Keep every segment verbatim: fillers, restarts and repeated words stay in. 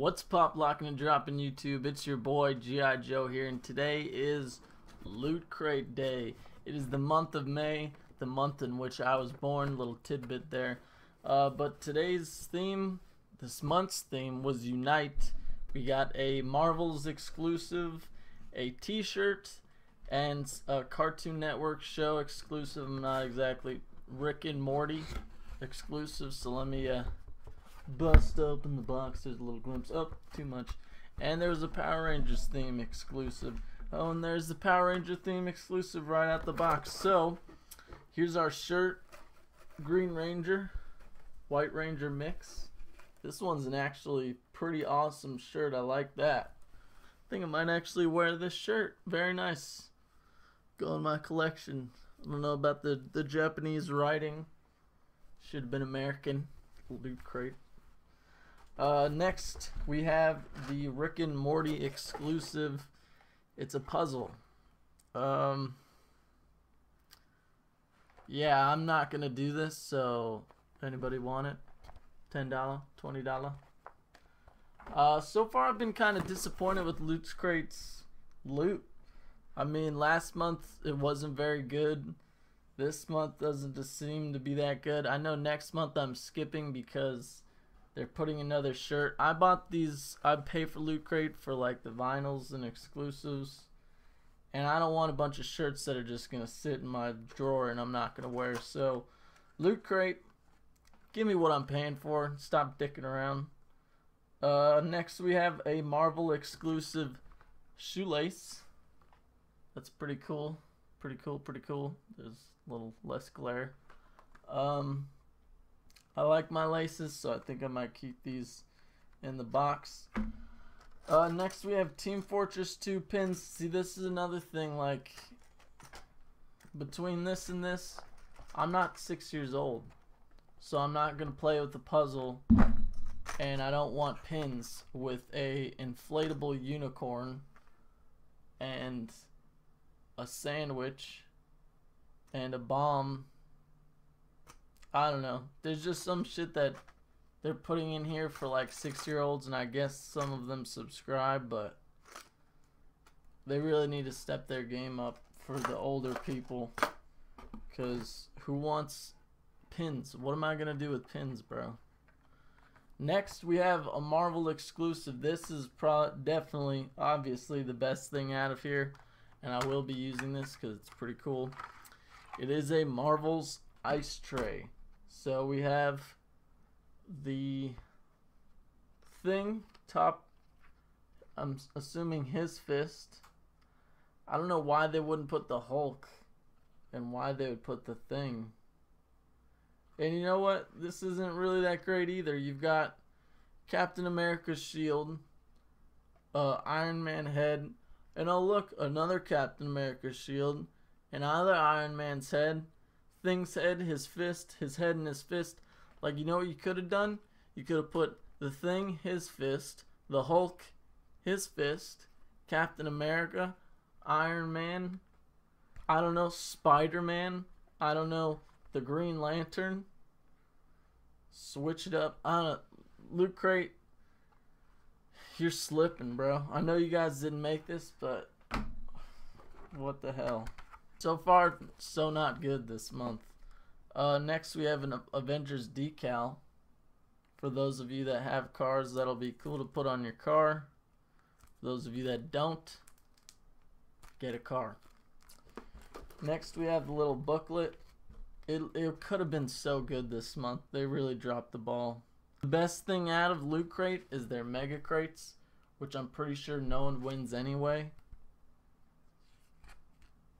What's pop, locking, and dropping, YouTube? It's your boy G I Joe here, and today is Loot Crate Day. It is the month of May, the month in which I was born. Little tidbit there. Uh, but today's theme, this month's theme, was Unite. We got a Marvel's exclusive, a T-shirt, and a Cartoon Network show exclusive. I'm not exactly Rick and Morty exclusive. So let me. Uh, Bust open the box. There's a little glimpse. Oh, too much. And there's a Power Rangers theme exclusive. Oh, and there's the Power Ranger theme exclusive right out the box. So, here's our shirt. Green Ranger, White Ranger mix. This one's an actually pretty awesome shirt. I like that. I think I might actually wear this shirt. Very nice. Go in my collection. I don't know about the, the Japanese writing. Should have been American. Loot Crate. Uh, next, we have the Rick and Morty exclusive. It's a puzzle. Um, yeah, I'm not gonna do this. So, anybody want it? Ten dollar, twenty dollar. Uh, so far, I've been kind of disappointed with Loot Crate's loot. I mean, last month it wasn't very good. This month doesn't just seem to be that good. I know next month I'm skipping because they're putting another shirt. I bought these. I pay for Loot Crate for like the vinyls and exclusives. And I don't want a bunch of shirts that are just going to sit in my drawer and I'm not going to wear. So Loot Crate, give me what I'm paying for. Stop dicking around. Uh, next we have a Marvel exclusive shoelace. That's pretty cool. Pretty cool, pretty cool. There's a little less glare. Um, I like my laces, so I think I might keep these in the box. Uh, next we have Team Fortress two pins. See, this is another thing, like, between this and this, I'm not six years old. So I'm not going to play with the puzzle, and I don't want pins with a inflatable unicorn and a sandwich and a bomb. I don't know, there's just some shit that they're putting in here for like six year olds, and I guess some of them subscribe, but they really need to step their game up for the older people, because who wants pins? What am I gonna do with pins, bro? Next we have a Marvel exclusive. This is pro definitely obviously the best thing out of here. And I will be using this because it's pretty cool. It is a Marvel's ice tray. So we have the thing top. I'm assuming his fist. I don't know why they wouldn't put the Hulk and why they would put the thing. And you know what? This isn't really that great either. You've got Captain America's shield, uh, Iron Man head. And oh look, another Captain America's shield, another Iron Man's head, Thing's head, his fist, his head and his fist. Like, you know what you could have done? You could have put the Thing, his fist, the Hulk, his fist, Captain America, Iron Man, I don't know, Spider Man, I don't know, the Green Lantern. Switch it up. I don't know. Loot Crate, you're slipping, bro. I know you guys didn't make this, but what the hell. So far, so not good this month. Uh, next we have an Avengers decal. For those of you that have cars, that'll be cool to put on your car. For those of you that don't, get a car. Next we have the little booklet. It, it could have been so good this month. They really dropped the ball. The best thing out of Loot Crate is their Mega Crates, which I'm pretty sure no one wins anyway.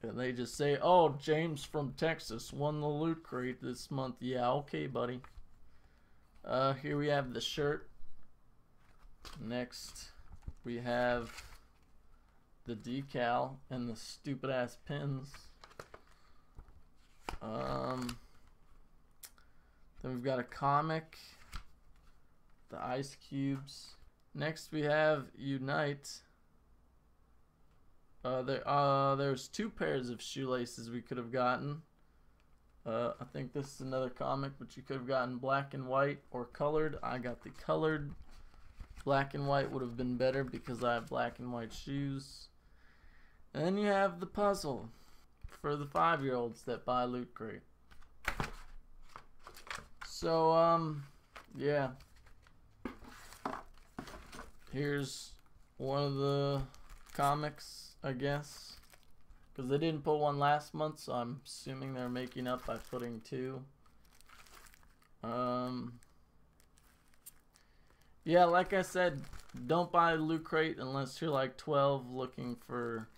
And they just say, oh, James from Texas won the Loot Crate this month. Yeah, okay, buddy. Uh, here we have the shirt. Next, we have the decal and the stupid-ass pins. Um, then we've got a comic. The ice cubes. Next we have Unite. Uh, there, uh, there's two pairs of shoelaces we could have gotten. Uh, I think this is another comic, but you could have gotten black and white or colored. I got the colored. Black and white would have been better because I have black and white shoes. And then you have the puzzle for the five-year-olds that buy Loot Crate. So, um, yeah. Here's one of the comics, I guess. Because they didn't put one last month, so I'm assuming they're making up by putting two. Um, yeah, like I said, don't buy Loot Crate unless you're like twelve looking for...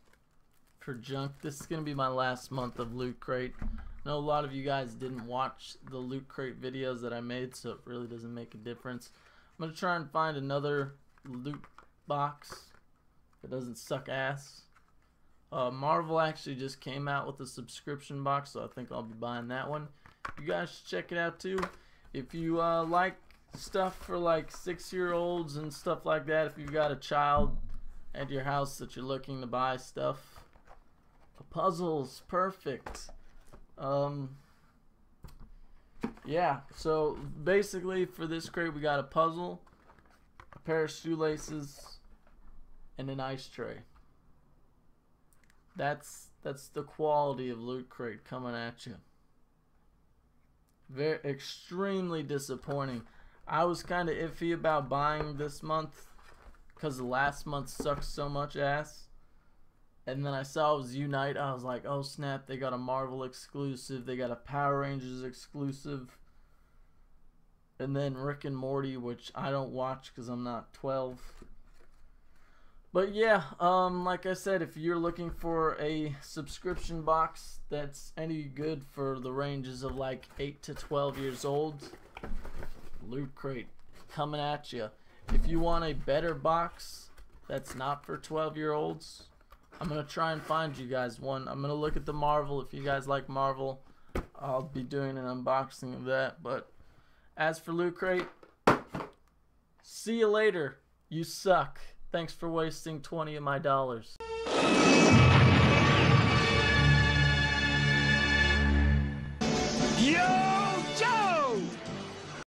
for junk. This is gonna be my last month of Loot Crate. I know a lot of you guys didn't watch the Loot Crate videos that I made, so it really doesn't make a difference. I'm gonna try and find another loot box that doesn't suck ass. uh, Marvel actually just came out with a subscription box, so I think I'll be buying that one. You guys should check it out too. If you uh, like stuff for like six year olds and stuff like that, if you've got a child at your house that you're looking to buy stuff, puzzles, perfect. Um, yeah, so basically for this crate we got a puzzle, a pair of shoelaces, and an ice tray. That's that's the quality of Loot Crate coming at you. Very extremely disappointing. I was kind of iffy about buying this month because last month sucked so much ass. And then I saw it was Unite. I was like, oh snap, they got a Marvel exclusive. They got a Power Rangers exclusive. And then Rick and Morty, which I don't watch because I'm not twelve. But yeah, um, like I said, if you're looking for a subscription box that's any good for the ranges of like eight to twelve years old, Loot Crate coming at you. If you want a better box that's not for twelve year olds, I'm going to try and find you guys one. I'm going to look at the Marvel. If you guys like Marvel, I'll be doing an unboxing of that. But as for Loot Crate, see you later. You suck. Thanks for wasting twenty of my dollars. Yo!